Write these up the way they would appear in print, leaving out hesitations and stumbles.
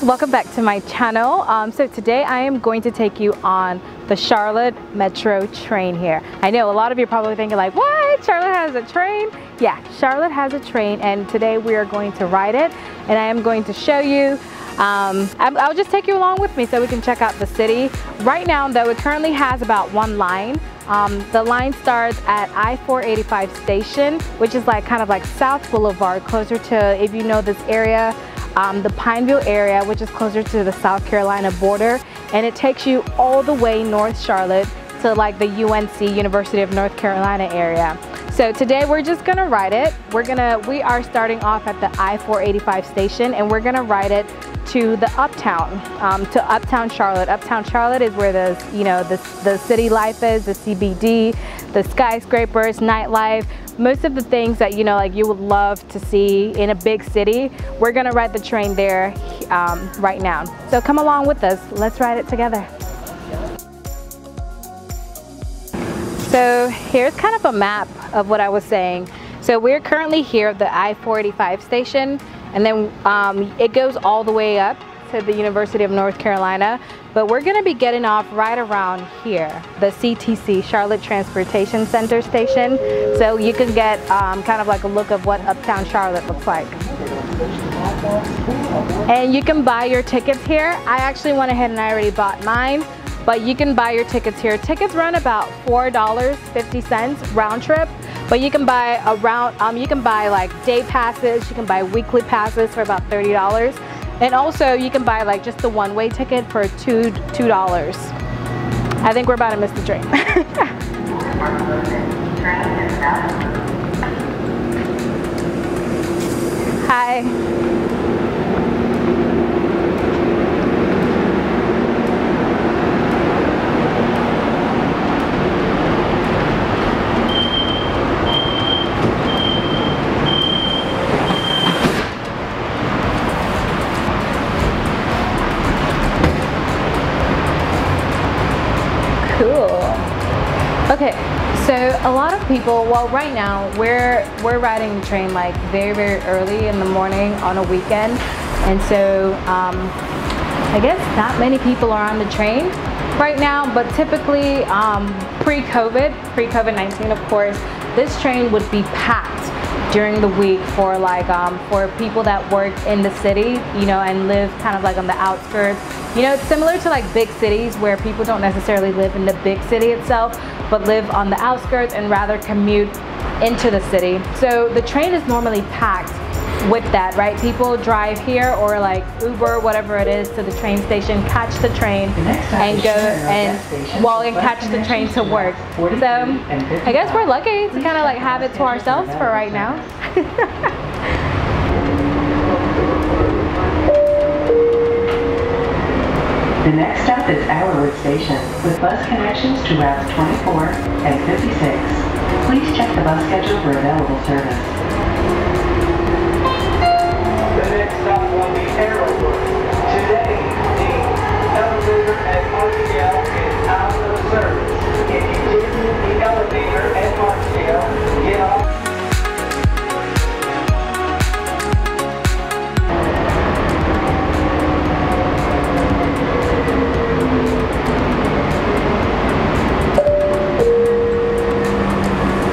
guys, welcome back to my channel. So today I am going to take you on the Charlotte Metro train here. I know a lot of you are probably thinking like, what? Charlotte has a train? Yeah, Charlotte has a train, and today we are going to ride it, and I am going to show you. I'll just take you along with me so we can check out the city. Right now though, it currently has about one line. The line starts at I-485 station, which is like kind of like South Boulevard, closer to, if you know this area, the Pineville area, which is closer to the South Carolina border. And it takes you all the way North Charlotte to like the UNC, University of North Carolina area. So today we're just gonna ride it. We are starting off at the I-485 station, and we're gonna ride it to the Uptown, to Uptown Charlotte. Uptown Charlotte is where the, you know, the city life is, the CBD, the skyscrapers, nightlife, most of the things that, you know, like you would love to see in a big city. We're gonna ride the train there right now. So come along with us, let's ride it together. So here's kind of a map of what I was saying. So we're currently here at the I-485 station, and then it goes all the way up to the University of North Carolina, but we're gonna be getting off right around here, the CTC, Charlotte Transportation Center station, so you can get kind of like a look of what Uptown Charlotte looks like. And you can buy your tickets here. I actually went ahead and I already bought mine, but you can buy your tickets here. Tickets run about $4.50 round trip. But you can buy around, you can buy like day passes, you can buy weekly passes for about $30. And also you can buy like just the one-way ticket for $2. I think we're about to miss the train. Hi. A lot of people, well right now, we're riding the train like very, very early in the morning on a weekend. And so I guess not many people are on the train right now, but typically pre-COVID-19 of course, this train would be packed during the week for like, for people that work in the city, you know, and live kind of like on the outskirts. You know, it's similar to like big cities where people don't necessarily live in the big city itself, but live on the outskirts and rather commute into the city. So the train is normally packed with that, right? People drive here or like Uber, whatever it is, to the train station, catch the train and go and catch the train to work. So I guess we're lucky to kind of like have it to ourselves for right now. The next stop is Arrowwood Station, with bus connections to routes 24 and 56. Please check the bus schedule for available service. The next stop will be Arrowwood. Today, the elevator at Archdale is out of service. If you didn't, the elevator at Archdale, get off.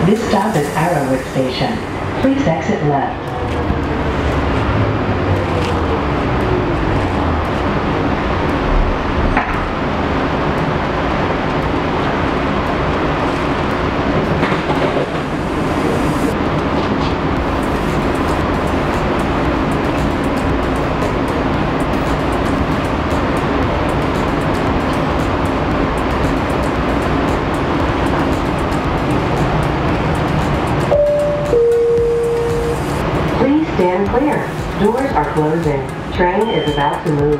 This stop is Arrowwood Station. Please exit left. Stand clear. Doors are closing. Train is about to move.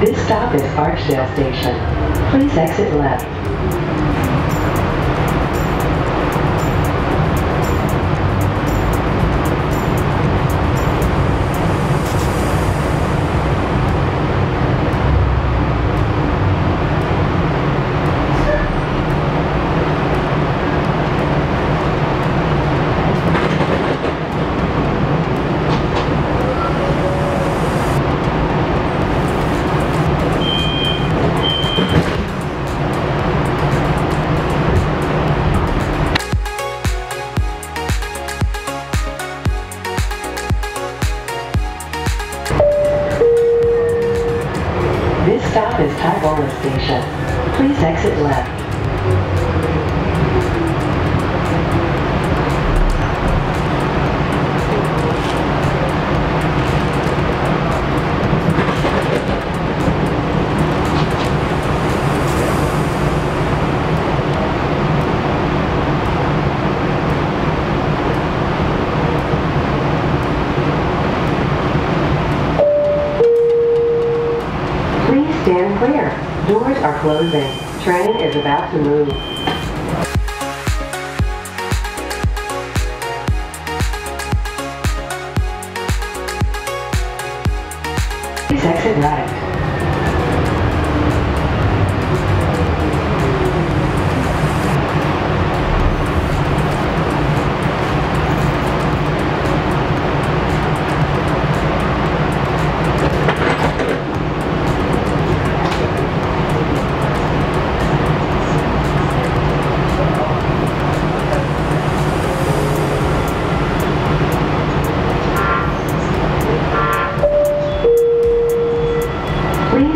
This stop is Archdale Station. Please exit left. stop is Taibola Station. Please exit left. Stand clear. Doors are closing. Train is about to move. Please exit right.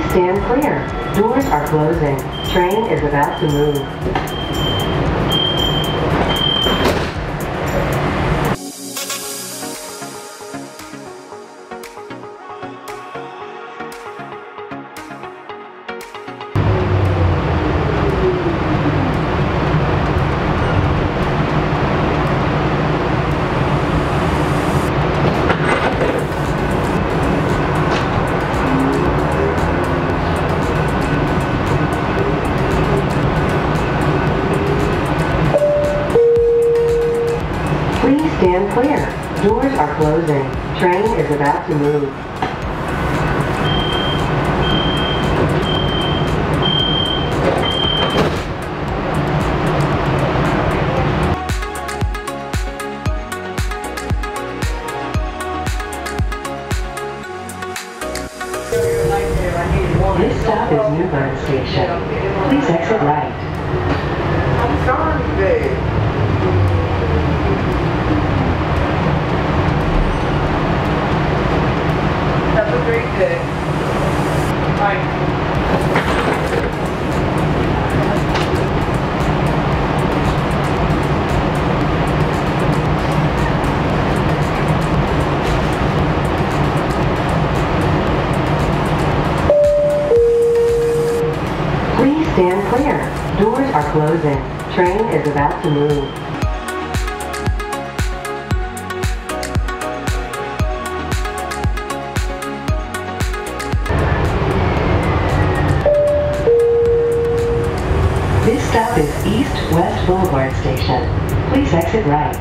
Stand clear. Doors are closing. Train is about to move. Stand clear. Doors are closing. Train is about to move. This stop is Newburn Station. Please exit right. I'm sorry today. Stand clear. Doors are closing. Train is about to move. This stop is East West Boulevard Station. Please exit right.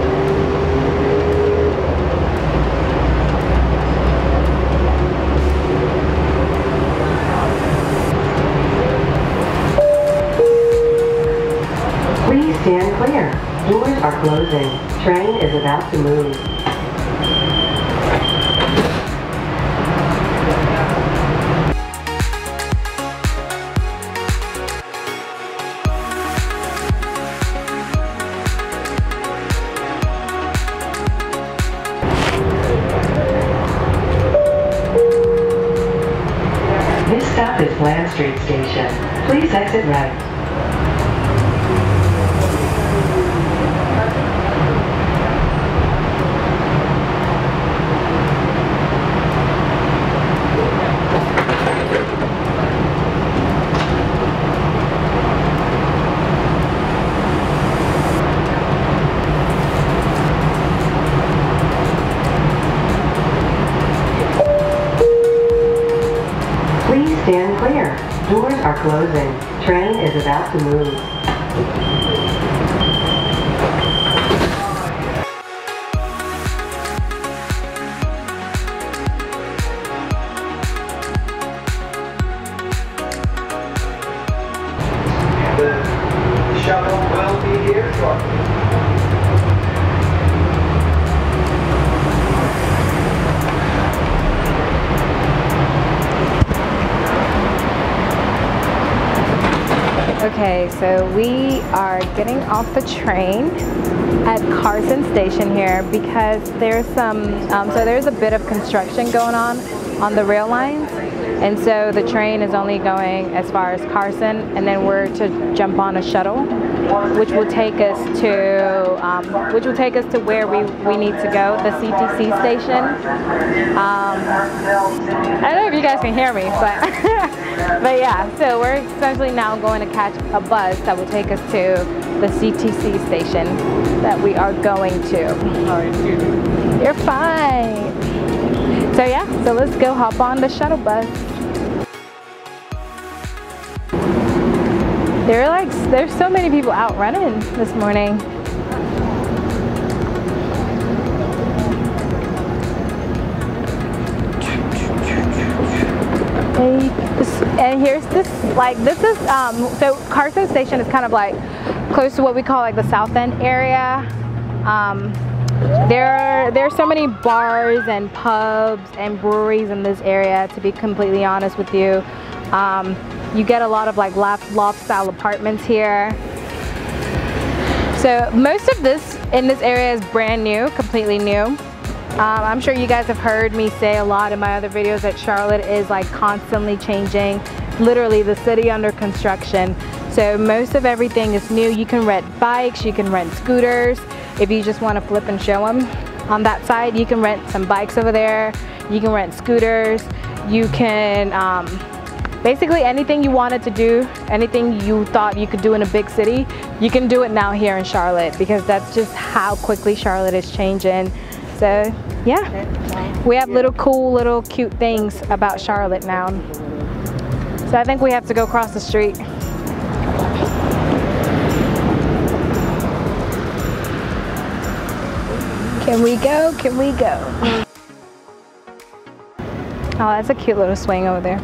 Stand clear. Doors are closing. Train is about to move. This stop is Land Street Station. Please exit right. Stand clear. Doors are closing. Train is about to move. The shuttle will be here shortly. So we are getting off the train at Carson station here because there's some, there's a bit of construction going on the rail lines. And so the train is only going as far as Carson, and then we're to jump on a shuttle, which will take us to where we need to go, the CTC station. I don't know if you guys can hear me, but but yeah. So we're essentially now going to catch a bus that will take us to the CTC station that we are going to. Oh, excuse me. You're fine. So yeah, so let's go hop on the shuttle bus. There's so many people out running this morning. And here's this, so Carson Station is kind of like close to what we call like the South End area. There are so many bars and pubs and breweries in this area, to be completely honest with you. You get a lot of like loft style apartments here. So most of this in this area is brand new, completely new. I'm sure you guys have heard me say a lot in my other videos that Charlotte is like constantly changing, literally the city under construction. So most of everything is new. You can rent bikes, you can rent scooters. If you just want to flip and show them on that side, you can rent some bikes over there. You can rent scooters. You can, basically anything you wanted to do, anything you thought you could do in a big city, you can do it now here in Charlotte, because that's just how quickly Charlotte is changing. So yeah, we have little cool, little cute things about Charlotte now. So I think we have to go across the street. Can we go? Can we go? Oh, that's a cute little swing over there.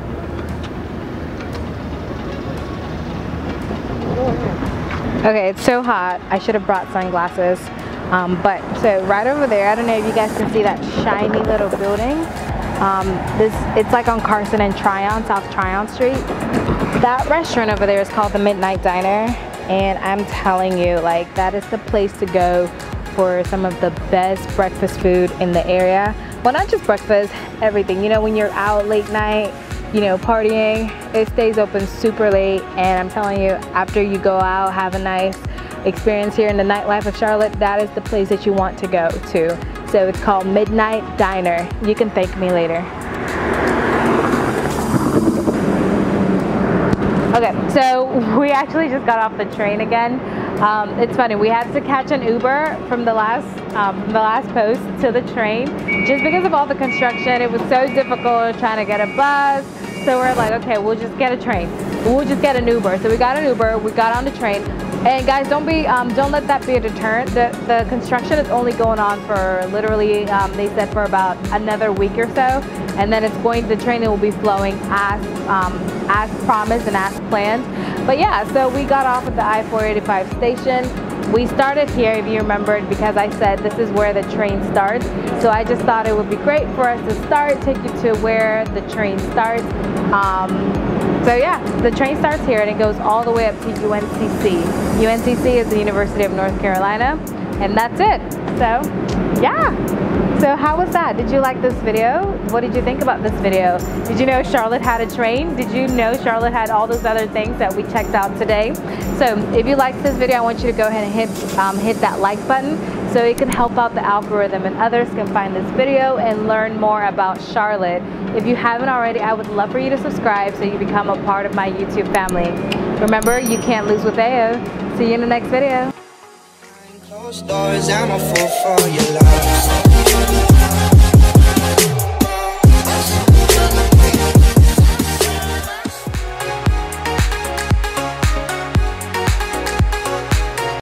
Okay, it's so hot. I should have brought sunglasses. So right over there, I don't know if you guys can see that shiny little building. It's like on Carson and Tryon, South Tryon Street. That restaurant over there is called the Midnight Diner. And I'm telling you, like, that is the place to go for some of the best breakfast food in the area. Well, not just breakfast, everything. You know, when you're out late night, you know, partying, it stays open super late. And I'm telling you, after you go out, have a nice experience here in the nightlife of Charlotte, that is the place that you want to go to. So it's called Midnight Diner. You can thank me later. Okay, so we actually just got off the train again. It's funny, we had to catch an Uber from the last post to the train just because of all the construction. It was so difficult trying to get a bus. So we're like, okay, we'll just get a train. We'll just get an Uber. So we got an Uber, we got on the train. And guys, don't let that be a deterrent. The construction is only going on for literally, they said for about another week or so. And then it's going, the train will be flowing as promised and as planned. But yeah, so we got off at the I-485 station. We started here, if you remembered, because I said this is where the train starts. So I just thought it would be great for us to start, take you to where the train starts. So yeah, the train starts here and it goes all the way up to UNCC. UNCC is the University of North Carolina, and that's it. So yeah. So how was that? Did you like this video? What did you think about this video? Did you know Charlotte had a train? Did you know Charlotte had all those other things that we checked out today? So if you liked this video, I want you to go ahead and hit that like button so it can help out the algorithm and others can find this video and learn more about Charlotte. If you haven't already, I would love for you to subscribe so you become a part of my YouTube family. Remember, you can't lose with Ayo. See you in the next video. Closed doors, I'm a fool for your love.